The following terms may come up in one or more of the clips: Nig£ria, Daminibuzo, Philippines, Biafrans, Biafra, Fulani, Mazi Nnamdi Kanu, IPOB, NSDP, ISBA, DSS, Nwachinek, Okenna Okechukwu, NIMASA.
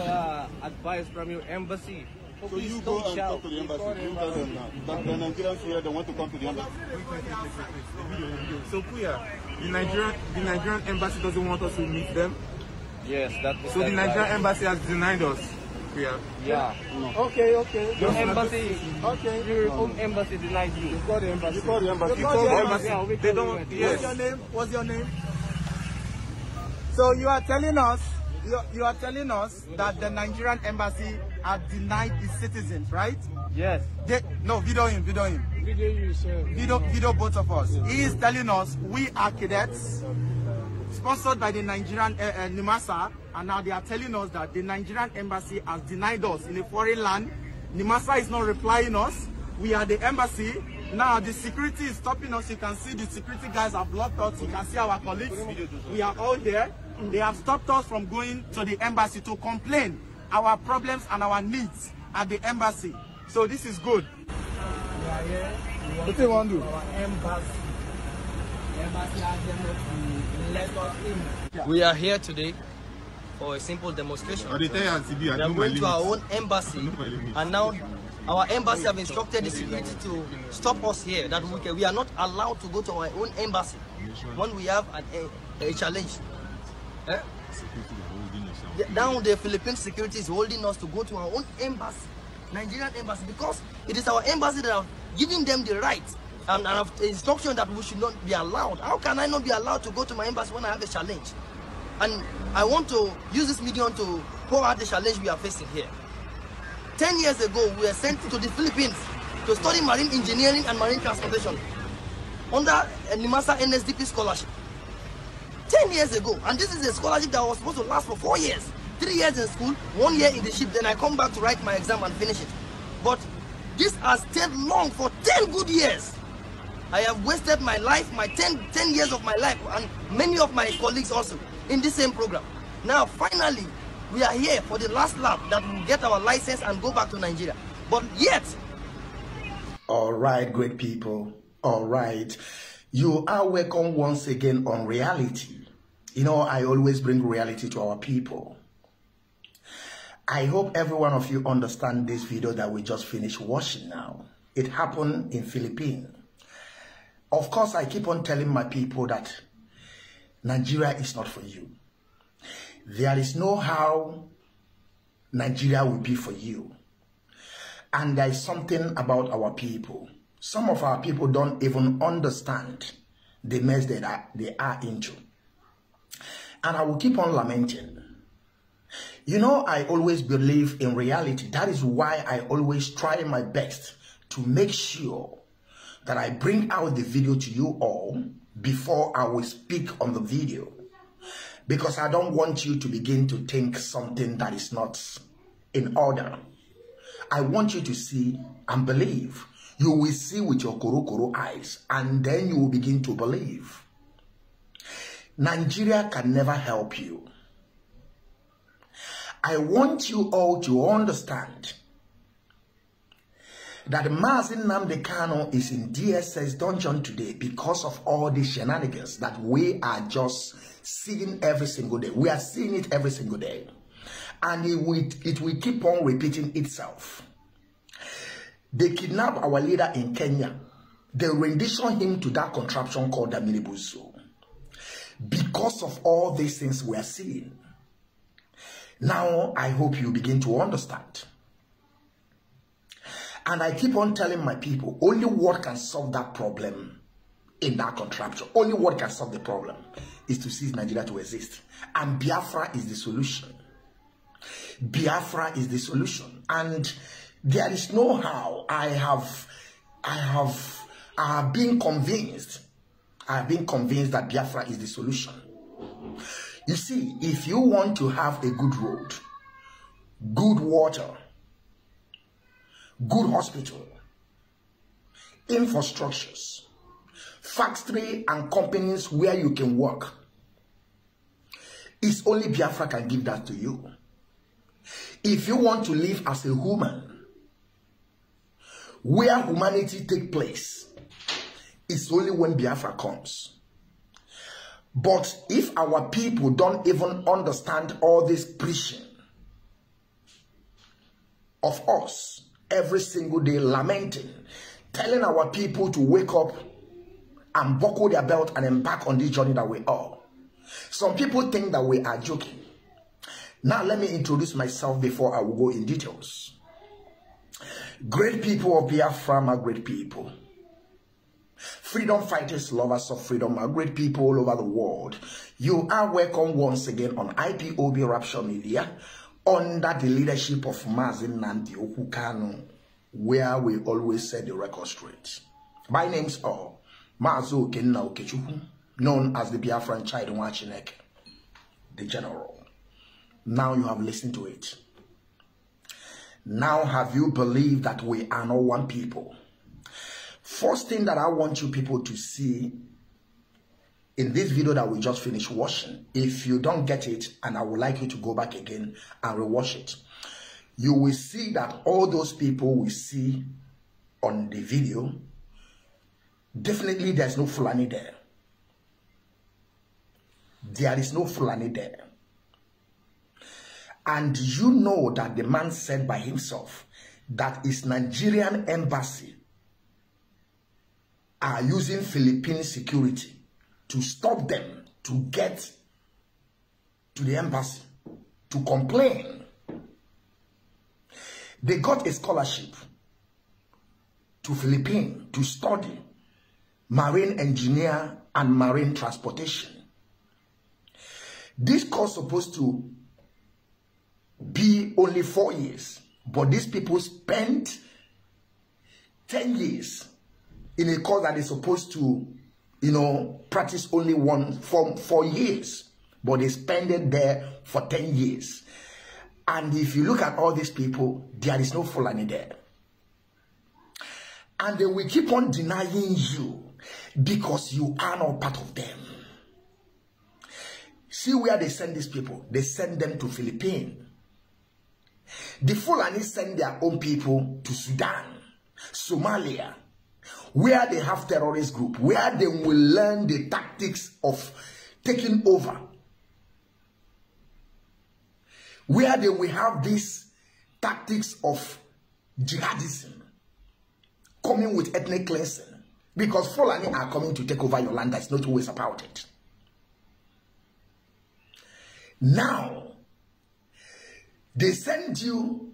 advice from your embassy. So, you go and talk to the embassy. You tell them now that the Nigerians here, they want to come to the embassy. So, Kuya, the Nigerian embassy doesn't want us to meet them. Yes, that is. So the Nigerian embassy has denied us. Yeah. Yeah. No. Okay, okay. Your embassy. Okay. Your own embassy denied you. You call the embassy. You call the embassy. You call the embassy. Yeah, they don't. Yes. What's your name? What's your name? So you are telling us, you are telling us that the Nigerian embassy have denied its citizens, right? Yes. They, no, video him, video him. Video you, sir. Video both of us. Yeah. He is telling us we are cadets, sponsored by the Nigerian NIMASA, and now they are telling us that the Nigerian embassy has denied us in a foreign land. NIMASA is not replying us. We are the embassy. Now the security is stopping us. You can see the security guys have blocked us. You can see our colleagues. We are all there. They have stopped us from going to the embassy to complain our problems and our needs at the embassy. So this is good. We are here. What do you want to do? Our embassy. We are here today for a simple demonstration. We are going to our own embassy, and now our embassy have instructed the security to stop us here, that we are not allowed to go to our own embassy when we have a challenge. Eh? Now the Philippine security is holding us to go to our own embassy, Nigerian embassy, because it is our embassy that have given them the right and have instruction that we should not be allowed. How can I not be allowed to go to my embassy when I have a challenge? And I want to use this medium to pour out the challenge we are facing here. 10 years ago, we were sent to the Philippines to study marine engineering and marine transportation under a NIMASA NSDP scholarship. 10 years ago, and this is a scholarship that was supposed to last for 4 years. 3 years in school, 1 year in the ship, then I come back to write my exam and finish it. But this has stayed long for 10 good years. I have wasted my life, my 10 years of my life, and many of my colleagues also in this same program. Now, finally, we are here for the last lap that will get our license and go back to Nigeria. But yet... All right, great people. All right. You are welcome once again on reality. You know, I always bring reality to our people. I hope every one of you understand this video that we just finished watching now. It happened in Philippines. Of course, I keep on telling my people that Nigeria is not for you. There is no how Nigeria will be for you. And there is something about our people. Some of our people don't even understand the mess that they are into. And I will keep on lamenting. You know, I always believe in reality. That is why I always try my best to make sure that I bring out the video to you all before I will speak on the video, because I don't want you to begin to think something that is not in order. I want you to see and believe. You will see with your korokoro eyes, and then you will begin to believe. Nigeria can never help you. I want you all to understand that Mazi Nnamdi Kanu is in DSS dungeon today because of all the shenanigans that we are just seeing every single day. We are seeing it every single day. And it will keep on repeating itself. They kidnap our leader in Kenya. They rendition him to that contraption called Daminibuzo. Because of all these things we are seeing. Now, I hope you begin to understand. And I keep on telling my people, only what can solve that problem in that contraption, only what can solve the problem is to cease Nigeria to exist. And Biafra is the solution. Biafra is the solution. And there is no how. I have been convinced. I have been convinced that Biafra is the solution. You see, if you want to have a good road, good water, good hospital, infrastructures, factory and companies where you can work, it's only Biafra can give that to you. If you want to live as a human, where humanity takes place, it's only when Biafra comes. But if our people don't even understand all this preaching, of us every single day lamenting, telling our people to wake up and buckle their belt and embark on this journey that we're on. Some people think that we are joking. Now let me introduce myself before I will go in details. Great people of Biafra are great people. Freedom fighters, lovers of freedom are great people all over the world. You are welcome once again on IPOB Rapture Media under the leadership of Mazi Nnamdi Kanu, where we always set the record straight. My name's Mazi Okenna Okechukwu, known as the Biafran Child Nwachinek, the General. Now you have listened to it. Now have you believed that we are not one people? First thing that I want you people to see in this video that we just finished watching, if you don't get it, and I would like you to go back again and rewatch it, you will see that all those people we see on the video, definitely there's no Fulani there. There is no Fulani there. And you know that the man said by himself that his Nigerian embassy are using Philippine security to stop them to get to the embassy to complain. They got a scholarship to Philippines to study marine engineer and marine transportation. This course supposed to be only 4 years, but these people spent 10 years in a course that is supposed to, you know, practice only one for 4 years, but they spent it there for 10 years. And if you look at all these people, there is no Fulani there. And they will keep on denying you because you are not part of them. See where they send these people. They send them to Philippines. The Fulani send their own people to Sudan, Somalia, where they have terrorist group, where they will learn the tactics of taking over, where they will have these tactics of jihadism, coming with ethnic cleansing, because Fulani are coming to take over your land. There's no two ways about it. Now, they send you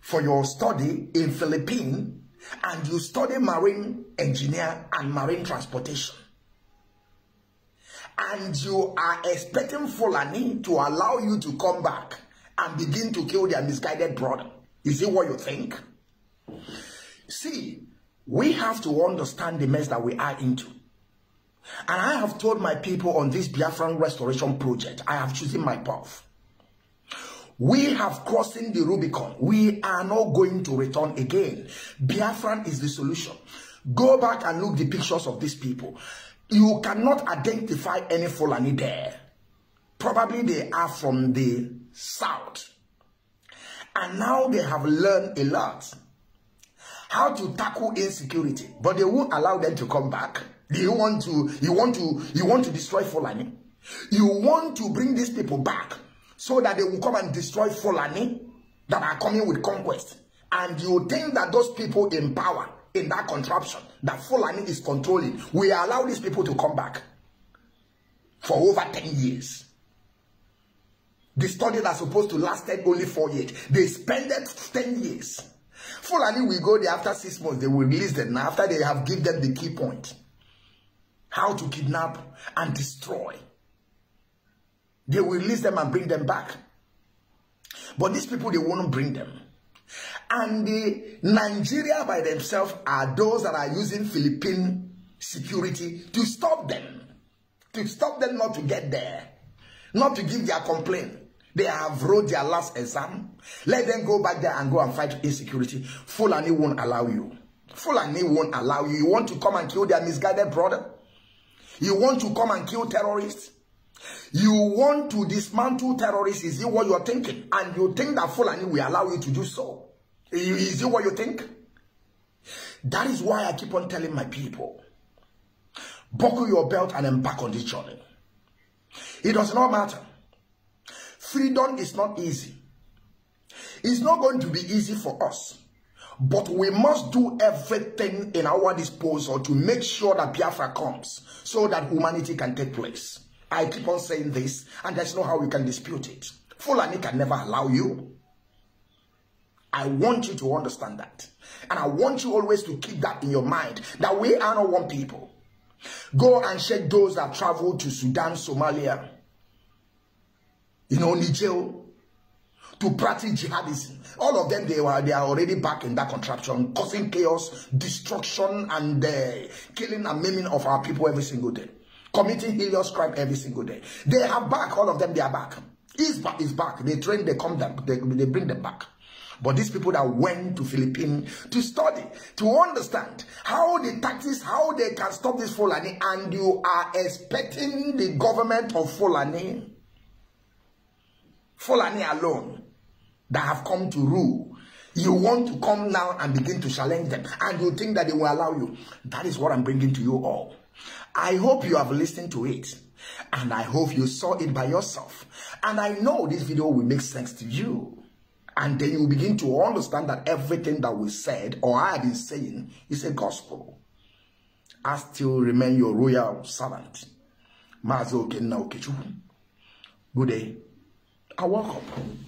for your study in Philippines, and you study marine engineer and marine transportation. And you are expecting Fulani to allow you to come back and begin to kill their misguided brother. Is it what you think? See, we have to understand the mess that we are into. And I have told my people on this Biafran restoration project, I have chosen my path. We have crossed the Rubicon. We are not going to return again. Biafran is the solution. Go back and look the pictures of these people. You cannot identify any Fulani there. Probably they are from the south. And now they have learned a lot how to tackle insecurity, but they won't allow them to come back. You want to destroy Fulani. You want to bring these people back so that they will come and destroy Fulani that are coming with conquest. And you think that those people in power, in that contraption, that Fulani is controlling, will allow these people to come back for over 10 years. The study that's supposed to last only 4 years, they spent 10 years. Fulani will go there after 6 months, they will release them after they have given them the key point. How to kidnap and destroy. They will release them and bring them back. But these people, they won't bring them. And the Nigeria by themselves are those that are using Philippine security to stop them. To stop them not to get there. Not to give their complaint. They have wrote their last exam. Let them go back there and go and fight insecurity. Fulani won't allow you. Fulani won't allow you. You want to come and kill their misguided brother? You want to come and kill terrorists? You want to dismantle terrorists? Is it what you're thinking? And you think that Fulani will allow you to do so? Is it what you think? That is why I keep on telling my people, buckle your belt and embark on this journey. It does not matter. Freedom is not easy. It's not going to be easy for us, but we must do everything in our disposal to make sure that Biafra comes so that humanity can take place. I keep on saying this, and there's no how we can dispute it. Fulani can never allow you. I want you to understand that. And I want you always to keep that in your mind, that we are not one people. Go and check those that traveled to Sudan, Somalia, you know, Niger, to practice jihadism. All of them, they are already back in that contraption, causing chaos, destruction, and killing and maiming of our people every single day, committing heinous crime every single day. They are back. All of them, they are back. ISBA is back. They train, they come down, they bring them back. But these people that went to Philippines to study, to understand how the tactics, how they can stop this Fulani, and you are expecting the government of Fulani, Fulani alone, that have come to rule. You want to come now and begin to challenge them, and you think that they will allow you. That is what I'm bringing to you all. I hope you have listened to it, and I hope you saw it by yourself. And I know this video will make sense to you. And then you begin to understand that everything that we said, or I have been saying, is a gospel. I still remain your royal servant, Mazi Nnamdi Kanu. Good day. I woke up.